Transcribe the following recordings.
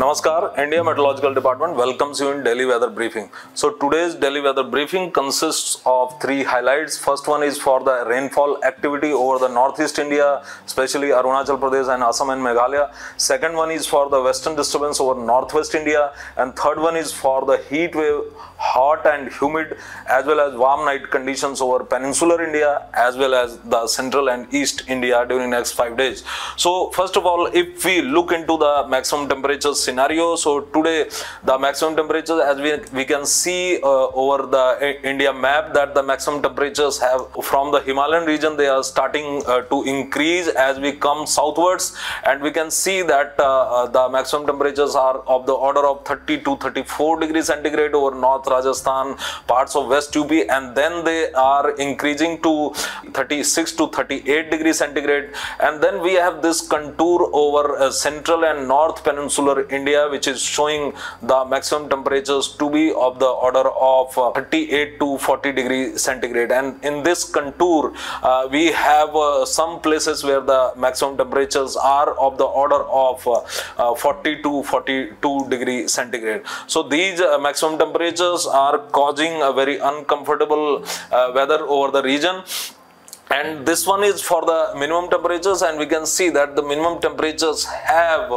Namaskar, India Meteorological Department welcomes you in Delhi Weather Briefing. So today's Delhi Weather Briefing consists of three highlights. First one is for the rainfall activity over the northeast India, especially Arunachal Pradesh and Assam and Meghalaya. Second one is for the western disturbance over northwest India. And third one is for the heat wave, hot and humid, as well as warm night conditions over peninsular India, as well as the central and east India during the next 5 days. So first of all, if we look into the maximum temperatures scenario, so today the maximum temperatures, as we can see over the India map, that the maximum temperatures have from the Himalayan region, they are starting to increase as we come southwards, and we can see that the maximum temperatures are of the order of 30 to 34 degrees centigrade over north Rajasthan, parts of west UP, and then they are increasing to 36 to 38 degrees centigrade, and then we have this contour over central and north peninsular India, which is showing the maximum temperatures to be of the order of 38 to 40 degrees centigrade. And in this contour, we have some places where the maximum temperatures are of the order of 40 to 42 degrees centigrade. So these maximum temperatures are causing a very uncomfortable weather over the region. And this one is for the minimum temperatures, and we can see that the minimum temperatures have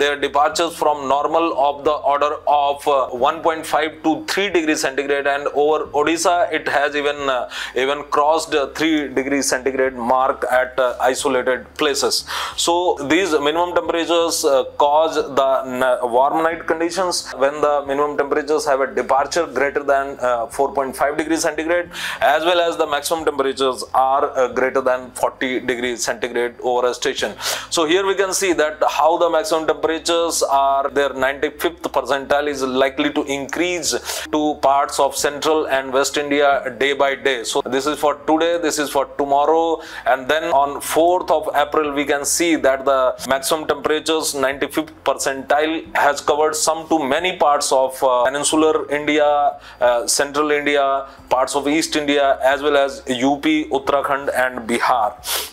their departures from normal of the order of 1.5 to 3 degrees centigrade, and over Odisha it has even crossed 3 degrees centigrade mark at isolated places. So these minimum temperatures cause the warm night conditions when the minimum temperatures have a departure greater than 4.5 degrees centigrade, as well as the maximum temperatures are greater than 40 degrees centigrade over a station. So here we can see that how the maximum temperatures are, their 95th percentile is likely to increase to parts of central and west India day by day. So this is for today, this is for tomorrow, and then on 4th of April we can see that the maximum temperatures 95th percentile has covered some to many parts of peninsular India, central India, parts of east India, as well as UP, Uttarakhand and Bihar.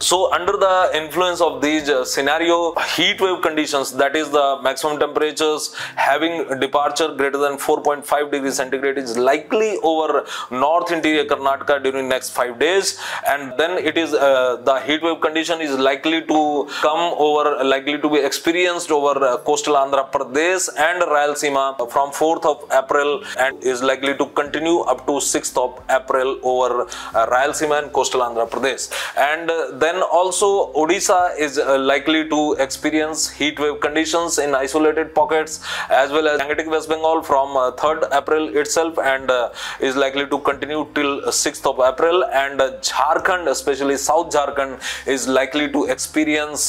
So under the influence of these scenario, heat wave conditions, that is the maximum temperatures having departure greater than 4.5 degrees centigrade, is likely over north interior Karnataka during next 5 days, and then it is the heat wave condition is likely to come over, likely to be experienced over coastal Andhra Pradesh and Rayalaseema from 4th of April, and is likely to continue up to 6th of April over Rayalaseema and coastal Andhra Pradesh. And then also Odisha is likely to experience heat wave conditions in isolated pockets, as well as Gangetic West Bengal from 3rd April itself, and is likely to continue till 6th of April. And Jharkhand, especially South Jharkhand, is likely to experience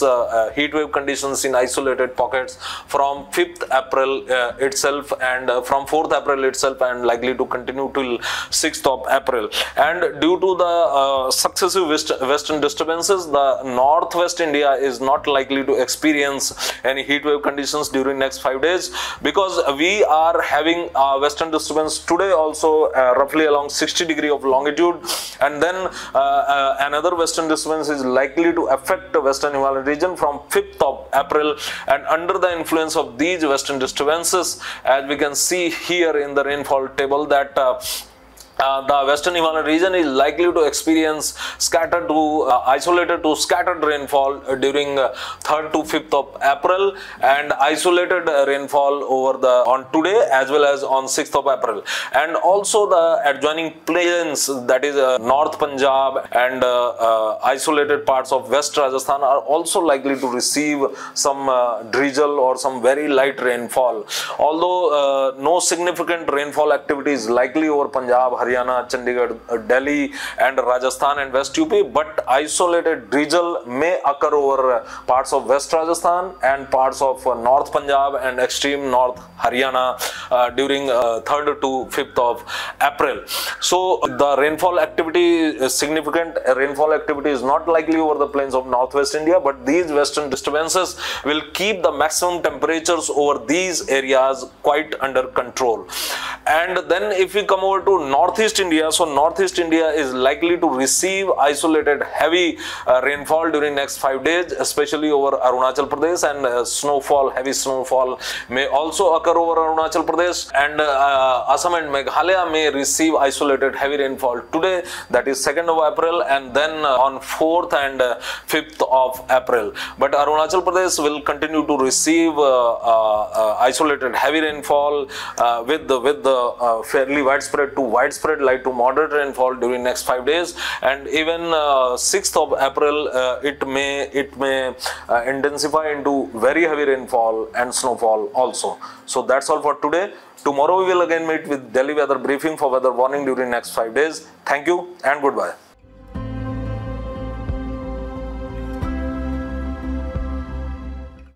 heat wave conditions in isolated pockets from 5th April itself, and from 4th April itself, and likely to continue till 6th of April. And due to the successive western disturbance, the northwest India is not likely to experience any heat wave conditions during next 5 days, because we are having western disturbance today also roughly along 60 degree of longitude, and then another western disturbance is likely to affect the western Himalayan region from 5th of April. And under the influence of these western disturbances, as we can see here in the rainfall table, that the western Himalayan region is likely to experience scattered to isolated to scattered rainfall during 3rd to 5th of April, and isolated rainfall over the on today as well as on 6th of April. And also the adjoining plains, that is North Punjab and isolated parts of West Rajasthan, are also likely to receive some drizzle or some very light rainfall. Although no significant rainfall activity is likely over Punjab, Haryana, Chandigarh, Delhi and Rajasthan and West UP, but isolated drizzle may occur over parts of West Rajasthan and parts of North Punjab and extreme North Haryana during 3rd to 5th of April. So the rainfall activity is significant. Rainfall activity is not likely over the plains of Northwest India, but these western disturbances will keep the maximum temperatures over these areas quite under control. And then if we come over to North Northeast India. So Northeast India is likely to receive isolated heavy rainfall during next 5 days, especially over Arunachal Pradesh, and snowfall, heavy snowfall may also occur over Arunachal Pradesh, and Assam and Meghalaya may receive isolated heavy rainfall today, that is 2nd of April, and then on 4th and 5th of April. But Arunachal Pradesh will continue to receive isolated heavy rainfall with the fairly widespread to widespread light to moderate rainfall during next 5 days, and even 6th of April it may intensify into very heavy rainfall and snowfall also. So that's all for today. Tomorrow we will again meet with Delhi weather briefing for weather warning during next 5 days. Thank you and goodbye.